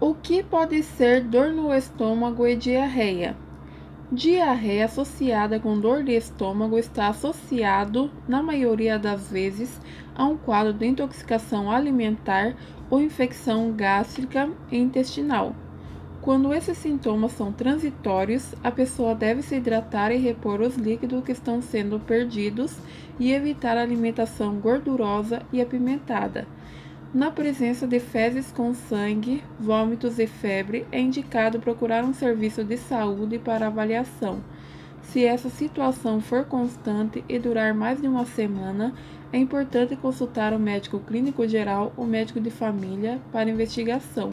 O que pode ser dor no estômago e diarreia? Diarreia associada com dor de estômago está associado, na maioria das vezes, a um quadro de intoxicação alimentar ou infecção gástrica e intestinal. Quando esses sintomas são transitórios, a pessoa deve se hidratar e repor os líquidos que estão sendo perdidos e evitar a alimentação gordurosa e apimentada. Na presença de fezes com sangue, vômitos e febre, é indicado procurar um serviço de saúde para avaliação. Se essa situação for constante e durar mais de uma semana, é importante consultar o médico clínico geral ou médico de família para investigação.